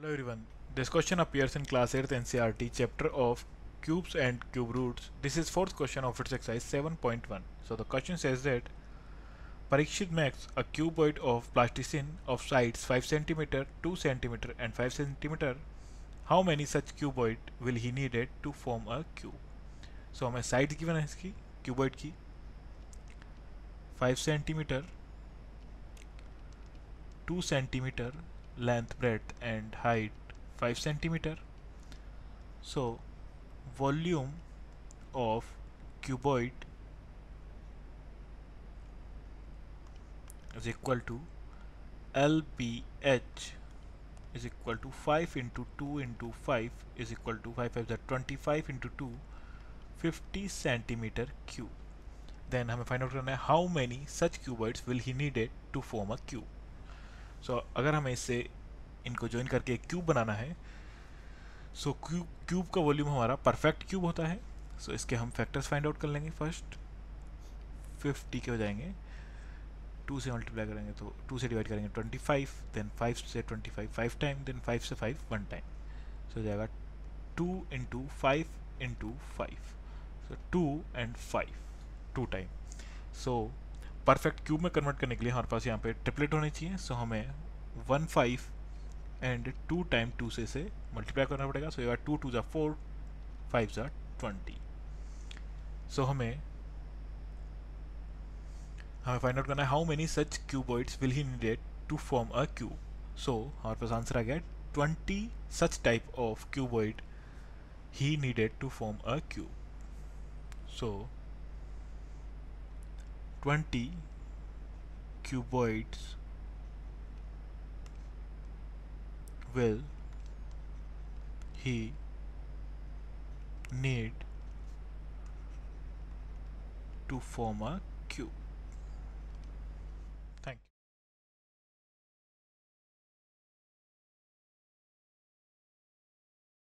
Hello everyone, this question appears in class 8th NCERT chapter of cubes and cube roots. This is 4th question of its exercise 7.1. So the question says that Parikshit makes a cuboid of plasticine of sides 5 cm, 2 cm and 5 cm. How many such cuboid will he needed to form a cube? So हमें side given है इसकी cuboid की 5 cm, 2 cm length, breadth and height 5 cm. So volume of cuboid is equal to LBH is equal to 5 into 2 into 5 is equal to 25 into 2 50 cm cube. Then हमें find out करना है how many such cuboids will he needed to form a cube. So अगर हमें इससे इनको join करके एक cube बनाना है, so cube का volume हमारा perfect cube होता है, so इसके हम factors find out कर लेंगे first, 50 के हो जाएंगे, 2 से multiply करेंगे तो 2 से divide करेंगे 25, then 5 से 25 5 time, then 5 से 5 1 time, so जाएगा 2 into 5 into 5, so 2 and 5, 2 time, so perfect cube में कन्वर्ट करने के लिए हमारे पास यहाँ पे ट्रिपलेट होने चाहिए, सो हमें 1 5 एंड 2 टाइम 2 से मल्टीप्लाई करना पड़ेगा, सो ये 2 2 4 5 20, सो हमें फाइंड आउट करना है how many such cuboids will be needed to form a cube. So हमारे पास आंसर आ गया 20 such type of cuboid be needed to form a cube. So 20 cuboids will he need to form a cube.